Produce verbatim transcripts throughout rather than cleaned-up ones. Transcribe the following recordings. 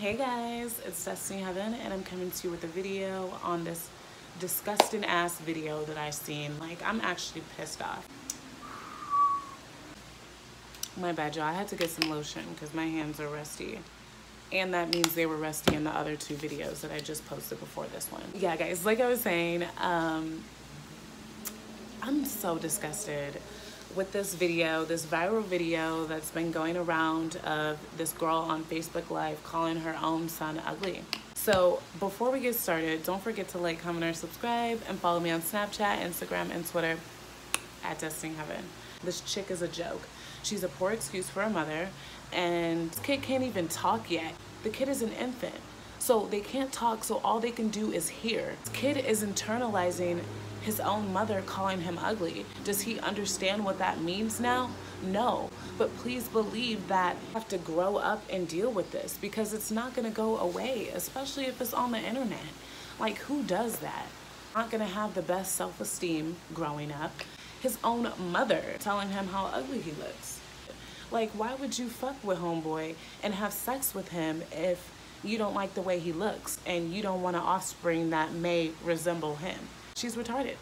Hey guys, it's Destinee Heaven and I'm coming to you with a video on this disgusting ass video that I seen. Like, I'm actually pissed off. My bad, y'all. I had to get some lotion because my hands are rusty. And that means they were rusty in the other two videos that I just posted before this one. Yeah, guys, like I was saying, um, I'm so disgusted with this video, this viral video that's been going around of this girl on Facebook Live calling her own son ugly. So before we get started, don't forget to like, comment, or subscribe, and follow me on Snapchat, Instagram, and Twitter at Destinee Heaven. This chick is a joke. She's a poor excuse for a mother, and this kid can't even talk yet. The kid is an infant, so they can't talk, so all they can do is hear. This kid is internalizing his own mother calling him ugly. Does he understand what that means now? No, but please believe that you have to grow up and deal with this because it's not gonna go away, especially if it's on the internet. Like, who does that? Not gonna have the best self-esteem growing up. His own mother telling him how ugly he looks. Like, why would you fuck with homeboy and have sex with him if you don't like the way he looks and you don't want an offspring that may resemble him? She's retarded.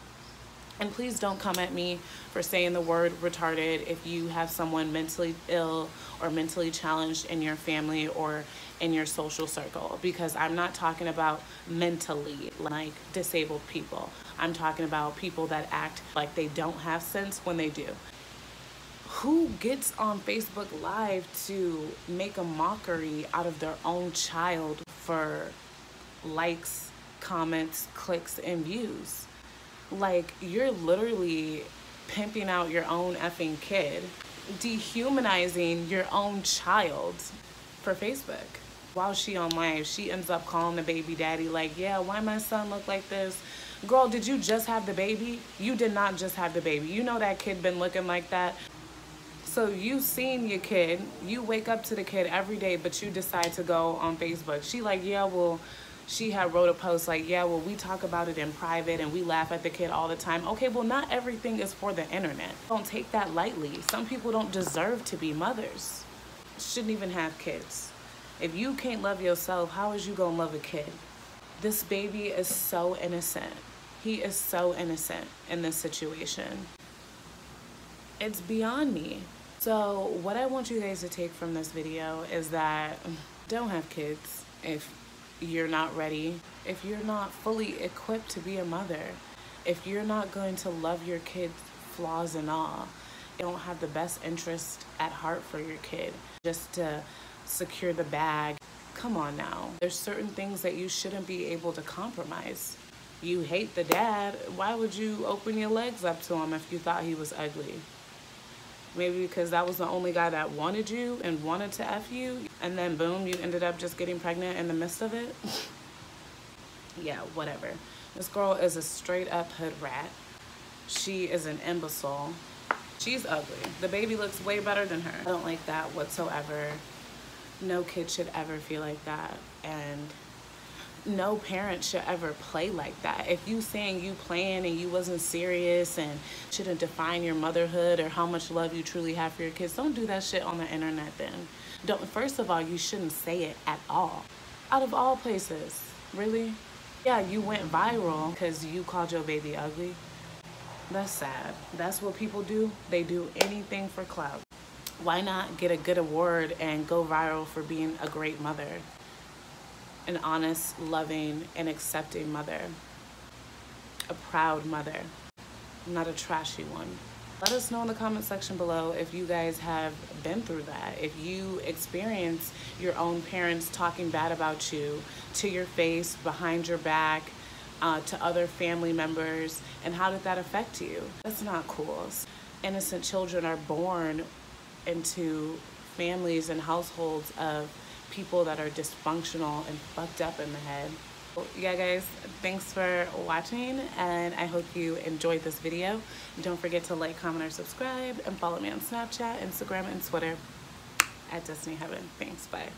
And please don't come at me for saying the word retarded if you have someone mentally ill or mentally challenged in your family or in your social circle, because I'm not talking about mentally like disabled people. I'm talking about people that act like they don't have sense when they do. Who gets on Facebook Live to make a mockery out of their own child for likes, comments, clicks, and views? Like, you're literally pimping out your own effing kid, dehumanizing your own child for Facebook. While she on live, she ends up calling the baby daddy like, yeah, why my son look like this? Girl, did you just have the baby? You did not just have the baby. You know that kid been looking like that. So you seen your kid, you wake up to the kid every day, but you decide to go on Facebook. She like, yeah, well, she had wrote a post like, yeah, well, we talk about it in private and we laugh at the kid all the time. Okay, well, not everything is for the internet. Don't take that lightly. Some people don't deserve to be mothers. Shouldn't even have kids. If you can't love yourself, how is you gonna love a kid? This baby is so innocent. He is so innocent in this situation. It's beyond me. So what I want you guys to take from this video is that don't have kids if you're not ready, if you're not fully equipped to be a mother, if you're not going to love your kid's flaws and all, you don't have the best interest at heart for your kid just to secure the bag. Come on now. There's certain things that you shouldn't be able to compromise. You hate the dad. Why would you open your legs up to him if you thought he was ugly? Maybe because that was the only guy that wanted you and wanted to F you. And then boom, you ended up just getting pregnant in the midst of it. Yeah, whatever. This girl is a straight up hood rat. She is an imbecile. She's ugly. The baby looks way better than her. I don't like that whatsoever. No kid should ever feel like that. And no parent should ever play like that. If you saying you playing and you wasn't serious and shouldn't define your motherhood or how much love you truly have for your kids, don't do that shit on the internet then. Don't, first of all, you shouldn't say it at all. Out of all places, really? Yeah, you went viral because you called your baby ugly. That's sad. That's what people do. They do anything for clout. Why not get a good award and go viral for being a great mother? An honest, loving, and accepting mother. A proud mother, not a trashy one. Let us know in the comment section below if you guys have been through that. If you experience your own parents talking bad about you to your face, behind your back, uh, to other family members, and how did that affect you? That's not cool. Innocent children are born into families and households of people that are dysfunctional and fucked up in the head. Yeah guys, thanks for watching and I hope you enjoyed this video. Don't forget to like, comment, or subscribe and follow me on Snapchat, Instagram, and Twitter at Destinee Heaven. Thanks, bye.